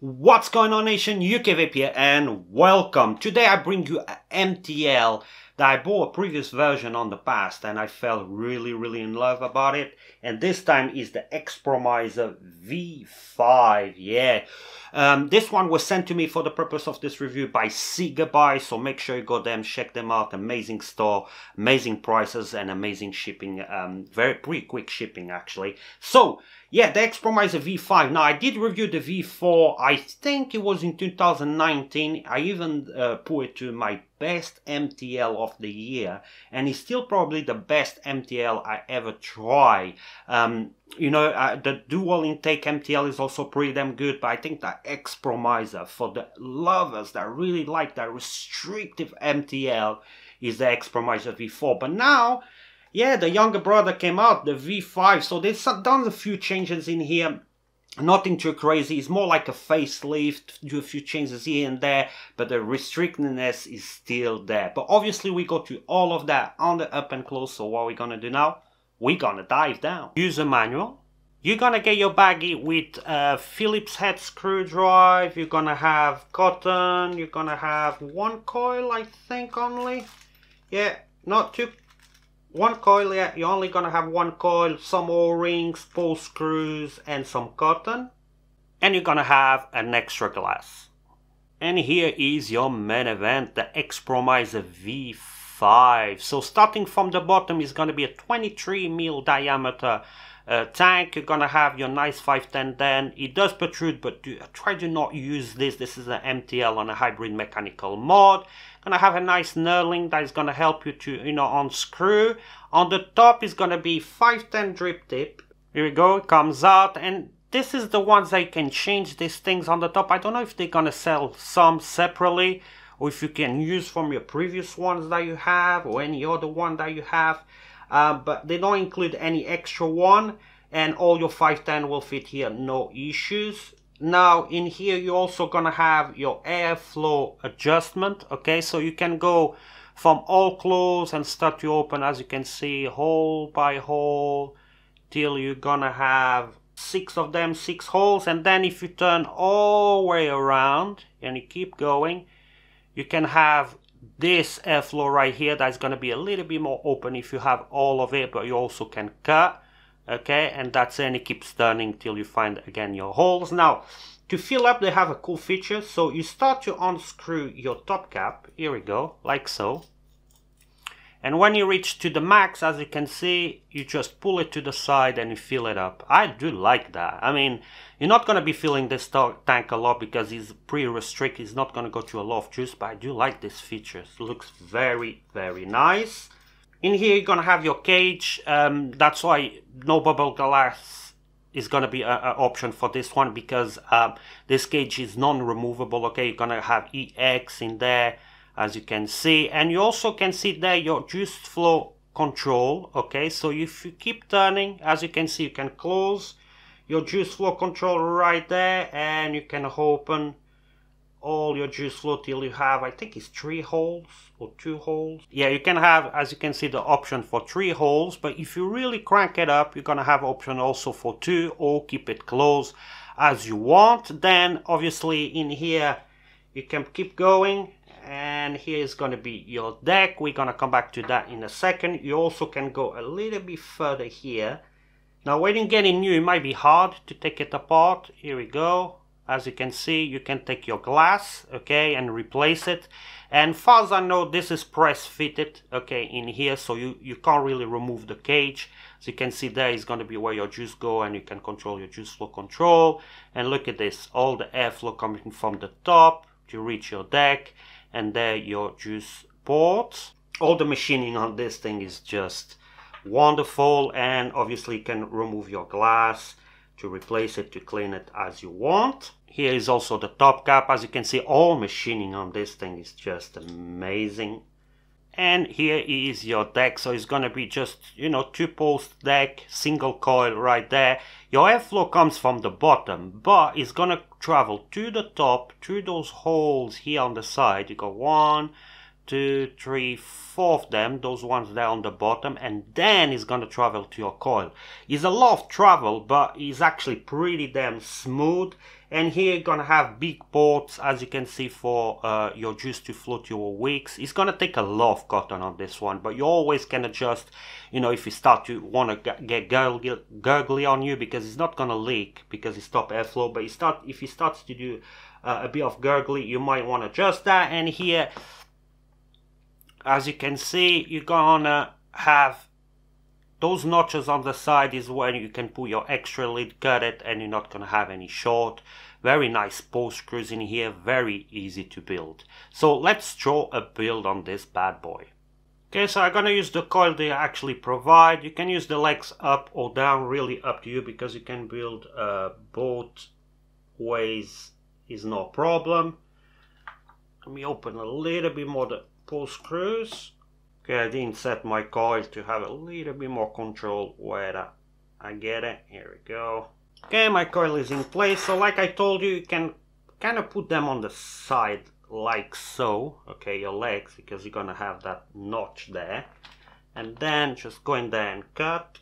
What's going on, nation? UKVP here, and welcome. Today I bring you an MTL that I bought a previous version on the past and I fell really in love about it, and this time is the Expromizer V5. Yeah, this one was sent to me for the purpose of this review by Seagabuy, so make sure you go them, check them out. Amazing store, amazing prices, and amazing shipping. Pretty quick shipping actually. So yeah, the Expromizer V5. Now I did review the V4, I think it was in 2019. I even put it to my best MTL of the year, and it's still probably the best MTL I ever try. You know, the dual intake MTL is also pretty damn good, but I think the Expromizer, for the lovers that really like that restrictive MTL, is the Expromizer V4. But now, yeah, the younger brother came out, the V5, so they've done a few changes in here. Nothing too crazy, it's more like a facelift, do a few changes here and there, but the restrictiveness is still there. But obviously we go to all of that on the up and close, so what are we gonna do now? We're gonna dive down. User manual. You're gonna get your baggie with a Phillips head screwdriver, you're gonna have cotton, you're gonna have one coil, I think only. Yeah, not two. One coil, yeah, you're only gonna have one coil, some O-rings, pull screws, and some cotton. And you're gonna have an extra glass. And here is your main event, the Expromizer V5. So starting from the bottom is gonna be a 23mm diameter tank. You're gonna have your nice 510 then. It does protrude, but try to not use this. This is an MTL on a hybrid mechanical mod. Gonna have a nice knurling that is gonna help you to, you know, unscrew. On the top is gonna be 510 drip tip. Here we go, it comes out, and this is the ones that you can change these things on the top. I don't know if they're gonna sell some separately, or if you can use from your previous ones that you have, or any other one that you have. But they don't include any extra one, and all your 510 will fit here, no issues. Now in here you're also gonna have your airflow adjustment. Okay, so you can go from all close and start to open, as you can see, hole by hole, till you're gonna have six of them, six holes. And then if you turn all the way around and you keep going, you can have this airflow right here that's going to be a little bit more open if you have all of it, but you also can cut. Okay, and that's it, and it keeps turning till you find again your holes. Now to fill up, they have a cool feature. So you start to unscrew your top cap, here we go, like so, and when you reach to the max, as you can see, you just pull it to the side and you fill it up. I do like that. I mean, you're not going to be filling this tank a lot because it's pretty restricted, it's not going to go to a lot of juice, but I do like this feature. It looks very nice. In here you're going to have your cage, that's why no bubble glass is going to be an option for this one, because this cage is non-removable. Okay, you're going to have EX in there, as you can see, and you also can see there your juice flow control. Okay, so if you keep turning, as you can see, you can close your juice flow control right there, and you can open all your juice flow till you have, I think it's three holes or two holes. Yeah, you can have, as you can see, the option for three holes, but if you really crank it up, you're gonna have option also for two, or keep it closed as you want. Then obviously in here you can keep going, and here is going to be your deck. We're going to come back to that in a second. You also can go a little bit further here. Now when you get in new, it might be hard to take it apart. Here we go, as you can see, you can take your glass, okay, and replace it. And far as I know, this is press fitted, okay, in here, so you can't really remove the cage. So you can see there is going to be where your juice go, and you can control your juice flow control. And look at this, all the airflow coming from the top to reach your deck, and there your juice ports. All the machining on this thing is just wonderful, and obviously you can remove your glass to replace it, to clean it as you want. Here is also the top cap, as you can see, all machining on this thing is just amazing. And here is your deck, so it's gonna be just, you know, two post deck, single coil right there. Your airflow comes from the bottom, but it's gonna travel to the top, through those holes here on the side. You got 1, 2, 3, 4 of them, those ones there on the bottom, and then it's gonna travel to your coil. It's a lot of travel, but it's actually pretty damn smooth, And here you're gonna have big ports, as you can see, for your juice to float your wicks. It's gonna take a lot of cotton on this one, but you always can adjust, you know, if you start to wanna get gurgly on you, because it's not gonna leak because it's top airflow. But if it starts to do a bit of gurgly, you might wanna adjust that. And here, as you can see, you're gonna have those notches on the side is where you can put your extra lid, cut it, and you're not going to have any short. Very nice pole screws in here, very easy to build. So let's draw a build on this bad boy. Okay, so I'm going to use the coil they actually provide. You can use the legs up or down, really up to you, because you can build both ways, is no problem. Let me open a little bit more the pole screws. Okay, I didn't set my coil to have a little bit more control where I get it. Here we go. Okay, my coil is in place. So like I told you, you can kind of put them on the side like so. Okay, your legs, because you're going to have that notch there. And then just go in there and cut.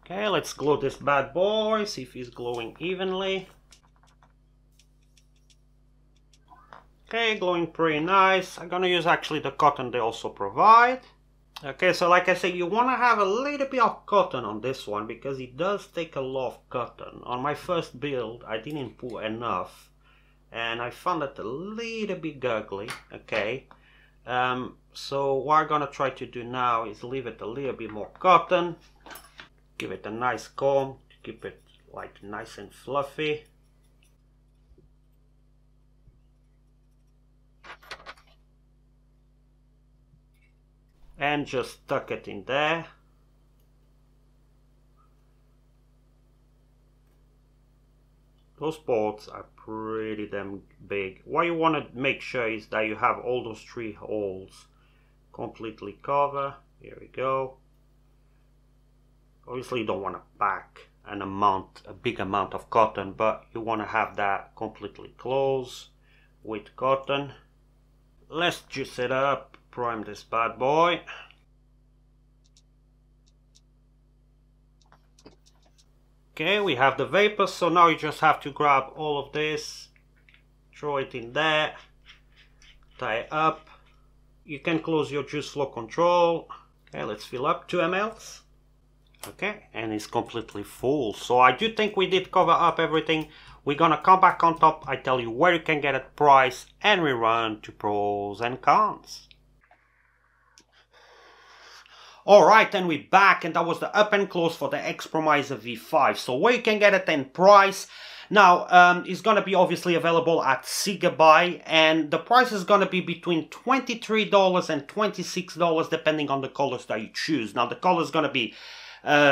Okay, let's glue this bad boy, see if it's gluing evenly. Okay, glowing pretty nice. I'm gonna use actually the cotton they also provide. Okay, so like I said, you wanna have a little bit of cotton on this one because it does take a lot of cotton. On my first build, I didn't put enough and I found it a little bit gurgly, okay? So what I'm gonna try to do now is leave it a little bit more cotton, give it a nice comb to keep it like nice and fluffy. And just tuck it in there. Those ports are pretty damn big. What you want to make sure is that you have all those three holes completely covered. Here we go. Obviously you don't want to pack an amount, a big amount of cotton, but you want to have that completely closed with cotton. Let's juice it up. Prime this bad boy. Okay, we have the vapor, so now you just have to grab all of this, throw it in there, tie it up. You can close your juice flow control. Okay, let's fill up 2 mL. Okay, and it's completely full. So I do think we did cover up everything. We're gonna come back on top. I tell you where you can get at price, and we run to pros and cons. Alright, and we're back, and that was the up and close for the Expromizer V5. So where you can get it in price. Now, it's going to be obviously available at Seagabuy, and the price is going to be between $23 and $26, depending on the colors that you choose. Now, the color is going to be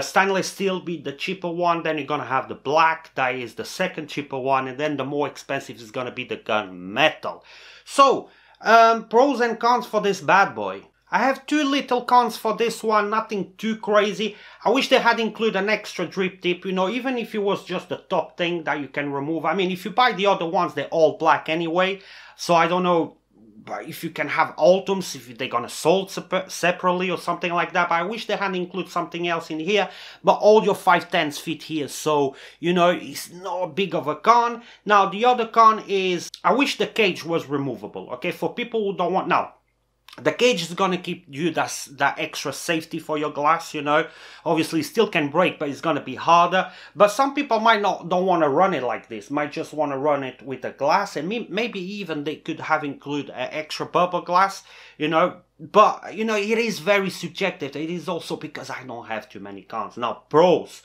stainless steel, be the cheaper one, then you're going to have the black, that is the second cheaper one, and then the more expensive is going to be the gunmetal. So, pros and cons for this bad boy. I have two little cons for this one, nothing too crazy. I wish they had included an extra drip tip, you know, even if it was just the top thing that you can remove. I mean, if you buy the other ones, they're all black anyway. So I don't know if you can have altums, if they're gonna sold separately or something like that. But I wish they had included something else in here. But all your 510s fit here, so, you know, it's not big of a con. Now, the other con is, I wish the cage was removable, okay? For people who don't want... Now, the cage is going to keep you that extra safety for your glass, you know. Obviously, it still can break, but it's going to be harder. But some people might don't want to run it like this. Might just want to run it with a glass. And maybe even they could have included an extra bubble glass, you know. But, you know, it is very subjective. It is also because I don't have too many cons. Now, pros.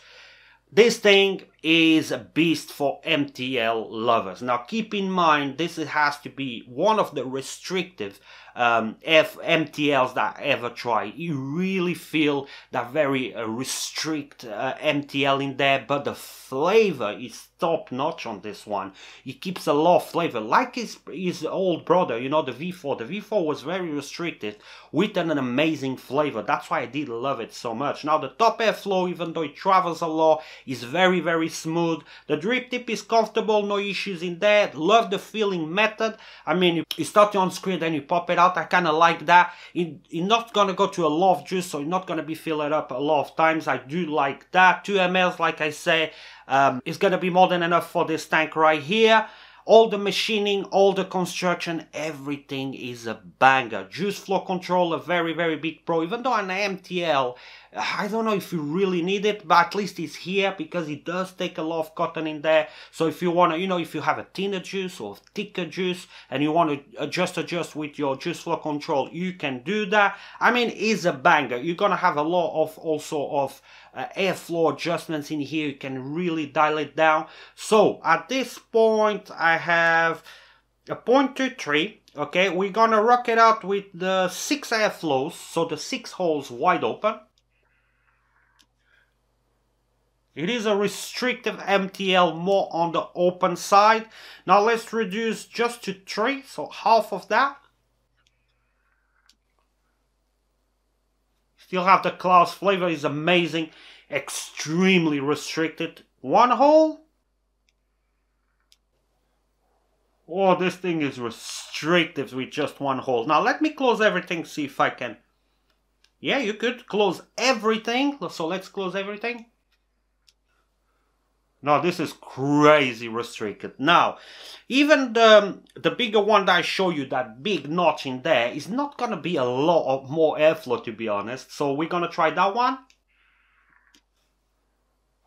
This thing is a beast for MTL lovers. Now keep in mind, this has to be one of the restrictive MTLs that I ever tried. You really feel that very restrict MTL in there, but the flavor is top notch on this one. It keeps a lot of flavor, like his old brother, you know, the V4. The V4 was very restricted with an amazing flavor. That's why I did love it so much. Now the top airflow, even though it travels a lot, is very, very smooth. The drip tip is comfortable, no issues in there. Love the filling method. I mean, you start it on screen, then you pop it out. I kind of like that. It's not going to go to a lot of juice, so it's not going to be filled up a lot of times. I do like that. 2 mL, like I say, is going to be more than enough for this tank right here. All the machining, all the construction, everything is a banger. Juice flow control, a very, very big pro. Even though an MTL, I don't know if you really need it, but at least it's here because it does take a lot of cotton in there. So if you want to, you know, if you have a thinner juice or thicker juice and you want to adjust with your juice flow control, you can do that. I mean, it's a banger. You're going to have a lot of also of airflow adjustments in here. You can really dial it down. So at this point, I have a 0.23. okay, we're gonna rock it out with the 6 airflows, so the 6 holes wide open. It is a restrictive MTL, more on the open side. Now let's reduce just to 3, so half of that. Still have the Klaus flavor, is amazing, extremely restricted. 1 hole. Oh, this thing is restrictive with just 1 hole. Now let me close everything, see if I can. Yeah, you could close everything. So let's close everything. Now this is crazy restricted. Now, even the bigger one that I show you, that big notch in there, is not going to be a lot of more airflow, to be honest. So we're going to try that one.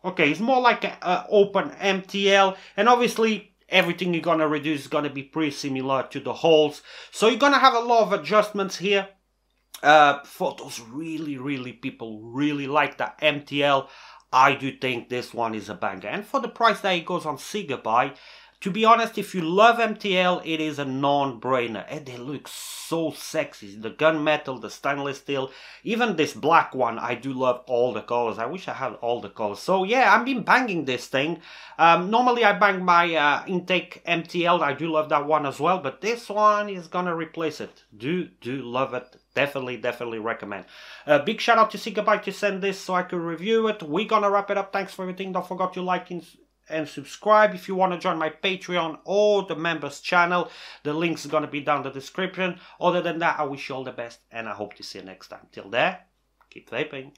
Okay, it's more like an open MTL, and obviously everything you're going to reduce is going to be pretty similar to the holes. So you're going to have a lot of adjustments here. For those really people really like the MTL, I do think this one is a banger. And for the price that it goes on Seagabuy, to be honest, if you love MTL, it is a non-brainer. And they look so sexy. The gunmetal, the stainless steel, even this black one, I do love all the colors. I wish I had all the colors. So yeah, I've been banging this thing. Normally I bang my intake MTL. I do love that one as well, but this one is gonna replace it. Do love it. Definitely recommend. Big shout out to Seagabuy to send this so I could review it. We're gonna wrap it up. Thanks for everything. Don't forget to like and subscribe if you want to join my Patreon or the members channel. The links are going to be down in the description. Other than that, I wish you all the best and I hope to see you next time. Till there, keep vaping.